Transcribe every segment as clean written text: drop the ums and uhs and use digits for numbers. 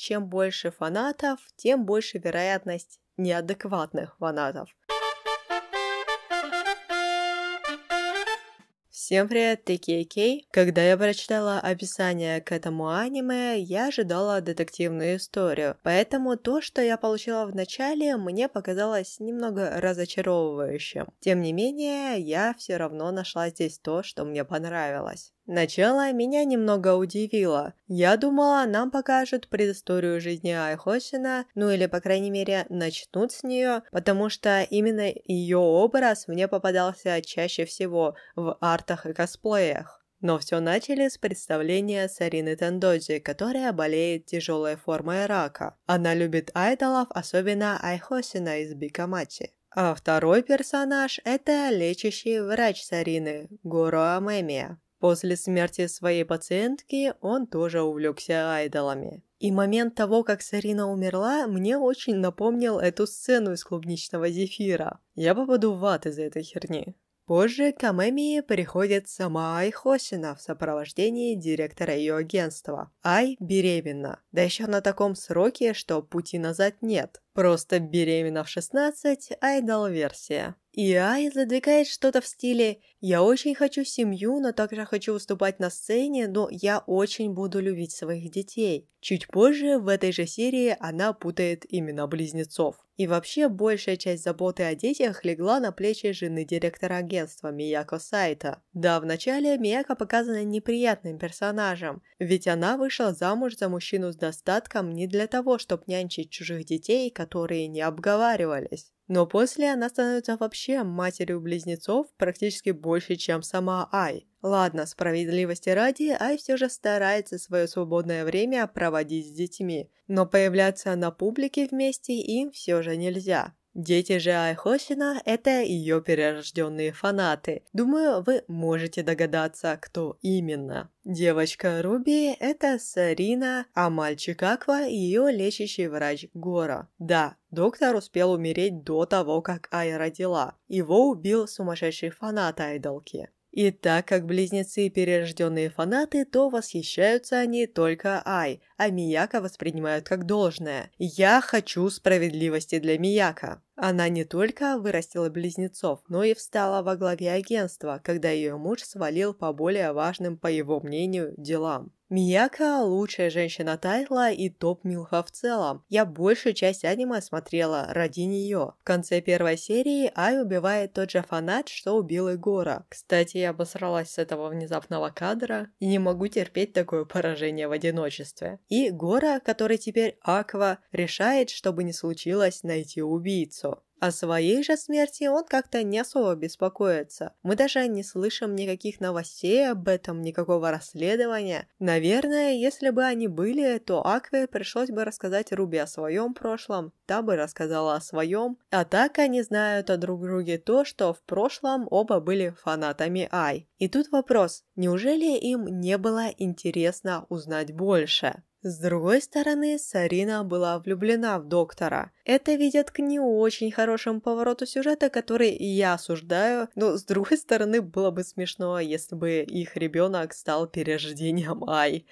чем больше фанатов, тем больше вероятность неадекватных фанатов. Всем привет, ты KK. Когда я прочитала описание к этому аниме, я ожидала детективную историю, поэтому то, что я получила в начале, мне показалось немного разочаровывающим. Тем не менее, я все равно нашла здесь то, что мне понравилось. Начало меня немного удивило. Я думала, нам покажут предысторию жизни Ай Хошино, ну или, по крайней мере, начнут с нее, потому что именно ее образ мне попадался чаще всего в артах и косплеях. Но все начали с представления Сарины Тендодзи, которая болеет тяжелой формой рака. Она любит айдолов, особенно Ай Хошино из Бикамати. А второй персонаж – это лечащий врач Сарины, Гуру Амэмия. После смерти своей пациентки он тоже увлекся айдолами. И момент того, как Сарина умерла, мне очень напомнил эту сцену из клубничного зефира. Я попаду в ад из-за этой херни. Позже к Амэмии приходит сама Ай Хошино в сопровождении директора ее агентства. Ай беременна. Да еще на таком сроке, что пути назад нет. Просто беременна в 16, айдол-версия. И Ай задвигает что-то в стиле «Я очень хочу семью, но также хочу выступать на сцене, но я очень буду любить своих детей». Чуть позже в этой же серии она путает имена близнецов. И вообще большая часть заботы о детях легла на плечи жены директора агентства Мияко Сайта. Да, вначале Мияко показана неприятным персонажем, ведь она вышла замуж за мужчину с достатком не для того, чтобы нянчить чужих детей, которые не обговаривались. Но после она становится вообще матерью близнецов практически больше, чем сама Ай. Ладно, справедливости ради, Ай все же старается свое свободное время проводить с детьми, но появляться на публике вместе им все же нельзя. Дети же Ай Хошино – это ее перерожденные фанаты. Думаю, вы можете догадаться, кто именно. Девочка Руби – это Сарина, а мальчик Аква – ее лечащий врач Гора. Да, доктор успел умереть до того, как Ай родила. Его убил сумасшедший фанат айдолки. И так как близнецы перерожденные фанаты, то восхищаются они только Ай, а Мияко воспринимают как должное. «Я хочу справедливости для Мияко». Она не только вырастила близнецов, но и встала во главе агентства, когда ее муж свалил по более важным, по его мнению, делам. Мияко – лучшая женщина тайтла и топ-милфа в целом. Я большую часть аниме смотрела ради нее. В конце первой серии Ай убивает тот же фанат, что убил и Гора. Кстати, я обосралась с этого внезапного кадра и не могу терпеть такое поражение в одиночестве. И Гора, который теперь Аква, решает, чтобы не случилось, найти убийцу. О своей же смерти он как-то не особо беспокоится. Мы даже не слышим никаких новостей об этом, никакого расследования. Наверное, если бы они были, то Акве пришлось бы рассказать Руби о своем прошлом, та бы рассказала о своем. А так они знают о друг друге то, что в прошлом оба были фанатами Ай. И тут вопрос, неужели им не было интересно узнать больше? С другой стороны, Сарина была влюблена в доктора. Это ведет к не очень хорошему повороту сюжета, который я осуждаю, но с другой стороны, было бы смешно, если бы их ребенок стал перерождением Ай.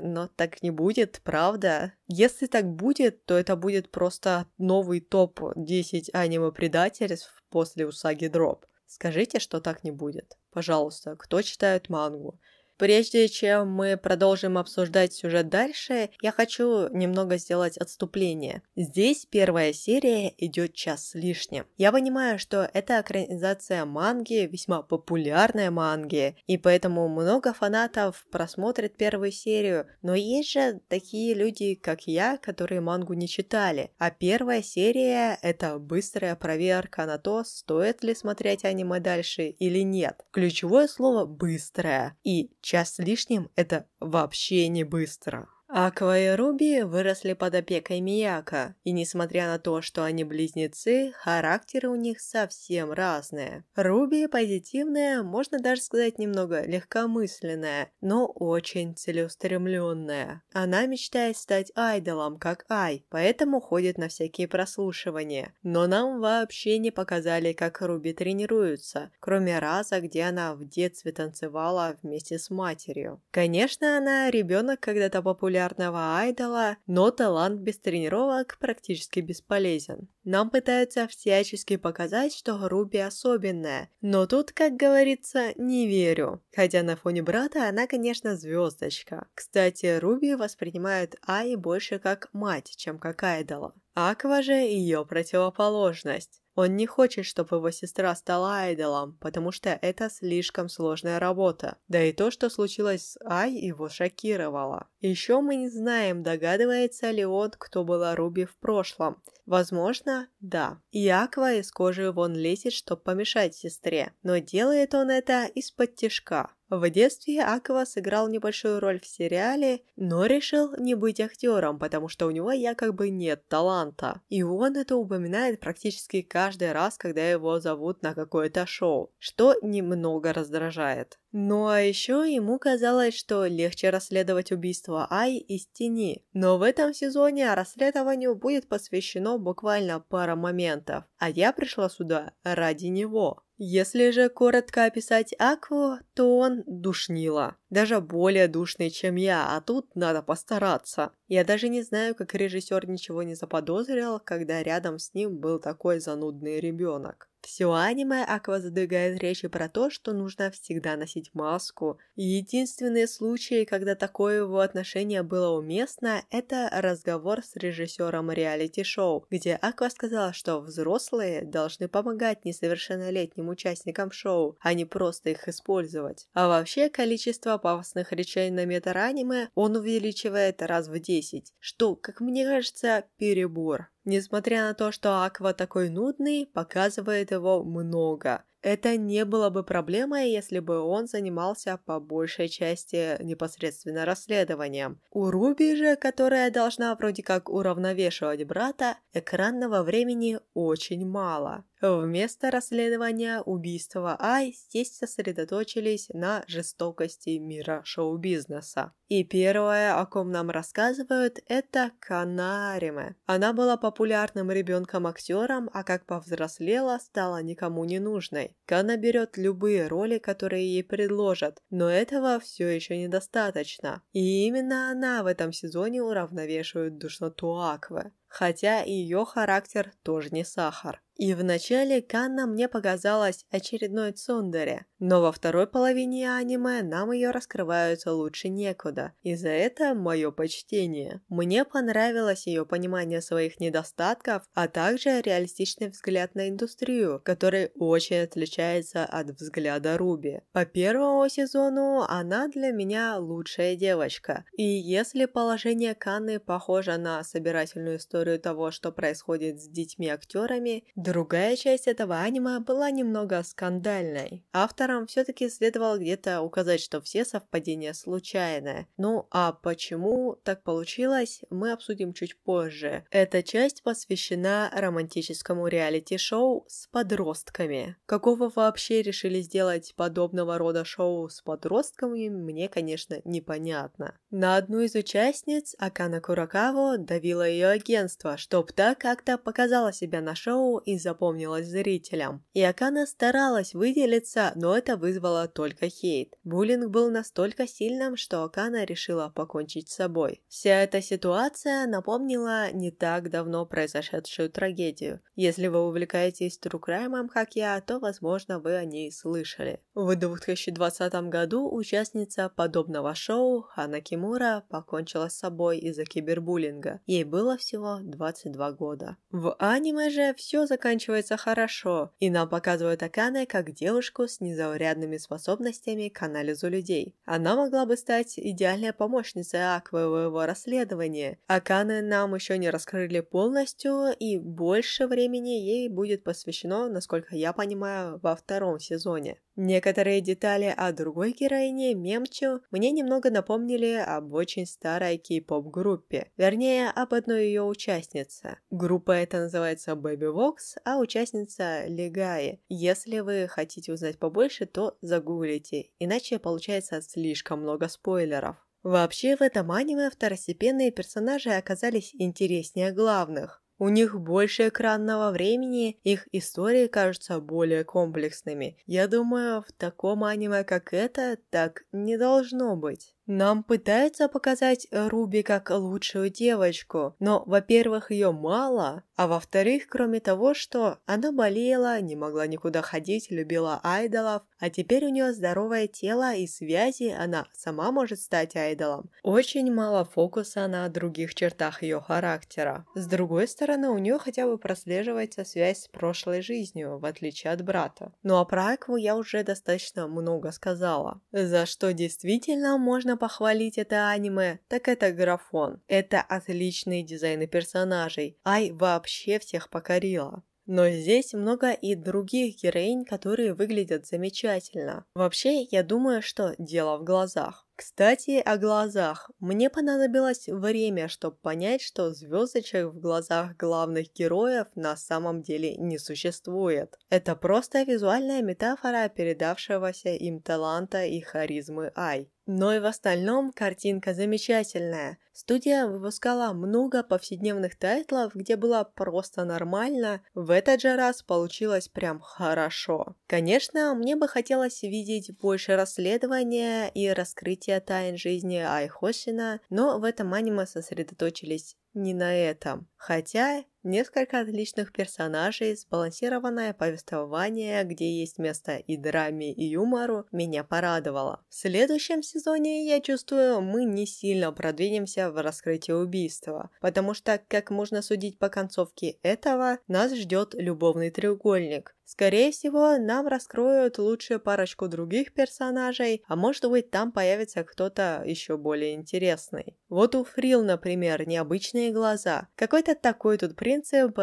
Но так не будет, правда? Если так будет, то это будет просто новый топ-10 аниме-предательств после Усаги Дроп. Скажите, что так не будет. Пожалуйста, кто читает мангу? Прежде чем мы продолжим обсуждать сюжет дальше, я хочу немного сделать отступление. Здесь первая серия идет час с лишним. Я понимаю, что это экранизация манги, весьма популярной манги, и поэтому много фанатов просмотрят первую серию, но есть же такие люди, как я, которые мангу не читали. А первая серия – это быстрая проверка на то, стоит ли смотреть аниме дальше или нет. Ключевое слово «быстрая». И час с лишним – это вообще не быстро. Аква и Руби выросли под опекой Мияко, и несмотря на то, что они близнецы, характеры у них совсем разные. Руби позитивная, можно даже сказать немного легкомысленная, но очень целеустремленная. Она мечтает стать айдолом, как Ай, поэтому ходит на всякие прослушивания. Но нам вообще не показали, как Руби тренируется, кроме раза, где она в детстве танцевала вместе с матерью. Конечно, она ребенок когда-то популярный, популярного айдола, но талант без тренировок практически бесполезен. Нам пытаются всячески показать, что Руби особенная, но тут, как говорится, не верю. Хотя на фоне брата она, конечно, звездочка. Кстати, Руби воспринимает Ай больше как мать, чем как айдола. Аква же ее противоположность. Он не хочет, чтобы его сестра стала айдолом, потому что это слишком сложная работа. Да и то, что случилось с Ай, его шокировало. Еще мы не знаем, догадывается ли он, кто была Руби в прошлом. Возможно, да. И Аква из кожи вон лезет, чтобы помешать сестре. Но делает он это из-под тишка. В детстве Аква сыграл небольшую роль в сериале, но решил не быть актером, потому что у него якобы нет таланта. И он это упоминает практически каждый раз, когда его зовут на какое-то шоу, что немного раздражает. Ну а еще ему казалось, что легче расследовать убийство Ай из тени. Но в этом сезоне расследованию будет посвящено буквально пара моментов, а я пришла сюда ради него. Если же коротко описать Акву, то он душнило. Даже более душный, чем я, а тут надо постараться. Я даже не знаю, как режиссер ничего не заподозрил, когда рядом с ним был такой занудный ребенок. Все аниме Аква задвигает речи про то, что нужно всегда носить маску. Единственные случаи, когда такое его отношение было уместно, это разговор с режиссером реалити-шоу, где Аква сказала, что взрослые должны помогать несовершеннолетним участникам шоу, а не просто их использовать. А вообще, количество пафосных речей на метр аниме он увеличивает раз в 10, что, как мне кажется, перебор. Несмотря на то, что Аква такой нудный, показывает его много. Это не было бы проблемой, если бы он занимался по большей части непосредственно расследованием. У Руби же, которая должна вроде как уравновешивать брата, экранного времени очень мало. Вместо расследования убийства Ай здесь сосредоточились на жестокости мира шоу-бизнеса. И первое, о ком нам рассказывают, это Кана Арима. Она была популярным ребенком-актером, а как повзрослела, стала никому не нужной. Кана берет любые роли, которые ей предложат, но этого все еще недостаточно. И именно она в этом сезоне уравновешивает душноту Аквы. Хотя ее характер тоже не сахар. И вначале Канна мне показалась очередной цундере, но во второй половине аниме нам ее раскрываются лучше некуда, и за это мое почтение. Мне понравилось ее понимание своих недостатков, а также реалистичный взгляд на индустрию, который очень отличается от взгляда Руби. По первому сезону она для меня лучшая девочка, и если положение Канны похоже на собирательную историю того, что происходит с детьми-актерами, другая часть этого аниме была немного скандальной. Авторам все-таки следовало где-то указать, что все совпадения случайные. Ну а почему так получилось, мы обсудим чуть позже. Эта часть посвящена романтическому реалити-шоу с подростками. Какого вообще решили сделать подобного рода шоу с подростками, мне, конечно, непонятно. На одну из участниц, Акана Куракава, давила ее агентство, чтоб та как-то показала себя на шоу и запомнилась зрителям. И Акана старалась выделиться, но это вызвало только хейт. Буллинг был настолько сильным, что Акана решила покончить с собой. Вся эта ситуация напомнила не так давно произошедшую трагедию. Если вы увлекаетесь тру-краймом, как я, то, возможно, вы о ней слышали. В 2020 году участница подобного шоу Хана Кимура покончила с собой из-за кибербуллинга. Ей было всего 22 года. В аниме же все заканчивается хорошо, и нам показывают Акана как девушку с незаурядными способностями к анализу людей. Она могла бы стать идеальной помощницей Аквы в его расследовании. Акана нам еще не раскрыли полностью, и больше времени ей будет посвящено, насколько я понимаю, во втором сезоне. Некоторые детали о другой героине, Мемчу, мне немного напомнили об очень старой кей-поп-группе, вернее, об одной ее участнице. Группа эта называется Бэби Вокс, а участница Легаи. Если вы хотите узнать побольше, то загуглите, иначе получается слишком много спойлеров. Вообще, в этом аниме второстепенные персонажи оказались интереснее главных. У них больше экранного времени, их истории кажутся более комплексными. Я думаю, в таком аниме, как это, так не должно быть. Нам пытаются показать Руби как лучшую девочку, но, во-первых, ее мало, а во-вторых, кроме того, что она болела, не могла никуда ходить, любила айдолов, а теперь у нее здоровое тело и связи, она сама может стать айдолом. Очень мало фокуса на других чертах ее характера. С другой стороны, у нее хотя бы прослеживается связь с прошлой жизнью, в отличие от брата. Ну а про Акву я уже достаточно много сказала. За что действительно можно похвалить это аниме, так это графон. Это отличные дизайны персонажей. Ай вообще всех покорила. Но здесь много и других героинь, которые выглядят замечательно. Вообще, я думаю, что дело в глазах. Кстати, о глазах. Мне понадобилось время, чтобы понять, что звездочек в глазах главных героев на самом деле не существует. Это просто визуальная метафора передавшегося им таланта и харизмы Ай. Но и в остальном картинка замечательная. Студия выпускала много повседневных тайтлов, где было просто нормально, в этот же раз получилось прям хорошо. Конечно, мне бы хотелось видеть больше расследования и раскрытия тайн жизни Ай Хошино, но в этом аниме сосредоточились не на этом. Хотя несколько отличных персонажей, сбалансированное повествование, где есть место и драме, и юмору, меня порадовало. В следующем сезоне, я чувствую, мы не сильно продвинемся в раскрытии убийства, потому что, как можно судить по концовке этого, нас ждет любовный треугольник. Скорее всего, нам раскроют лучше парочку других персонажей, а может быть, там появится кто-то еще более интересный. Вот у Фрил, например, необычные глаза. Какой-то такой тут принцип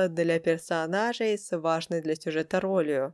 для персонажей с важной для сюжета ролью.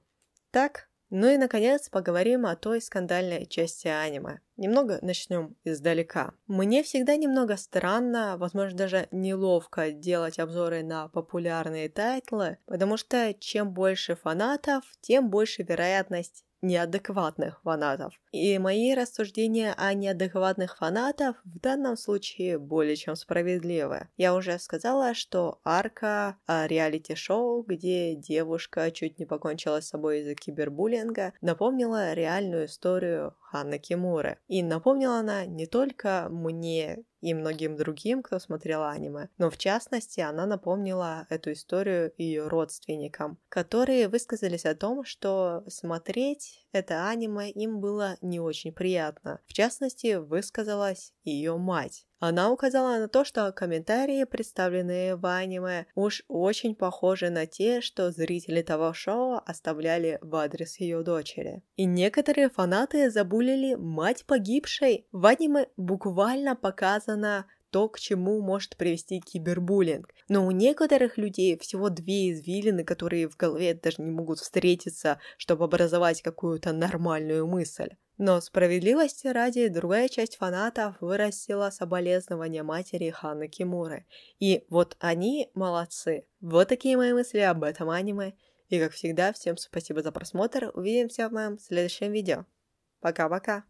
Так? Ну и, наконец, поговорим о той скандальной части аниме. Немного начнем издалека. Мне всегда немного странно, возможно, даже неловко делать обзоры на популярные тайтлы, потому что чем больше фанатов, тем больше вероятность неадекватных фанатов. И мои рассуждения о неадекватных фанатов в данном случае более чем справедливы. Я уже сказала, что арка реалити-шоу, где девушка чуть не покончила с собой из-за кибербуллинга, напомнила реальную историю Ханы Кимуры. И напомнила она не только мне и многим другим, кто смотрел аниме, но в частности она напомнила эту историю ее родственникам, которые высказались о том, что смотреть это аниме им было не очень приятно. В частности, высказалась ее мать. Она указала на то, что комментарии, представленные в аниме, уж очень похожи на те, что зрители того шоу оставляли в адрес ее дочери. И некоторые фанаты забулили мать погибшей. В аниме буквально показано то, к чему может привести кибербуллинг. Но у некоторых людей всего две извилины, которые в голове даже не могут встретиться, чтобы образовать какую-то нормальную мысль. Но справедливости ради, другая часть фанатов вырастила соболезнования матери Ханы Кимуры. И вот они молодцы. Вот такие мои мысли об этом аниме. И как всегда, всем спасибо за просмотр. Увидимся в моем следующем видео. Пока-пока.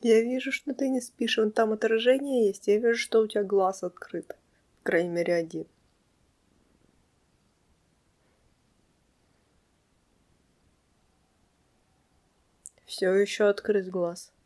Я вижу, что ты не спишь. Вон там отражение есть. Я вижу, что у тебя глаз открыт. По крайней мере, один. Все еще открыт глаз.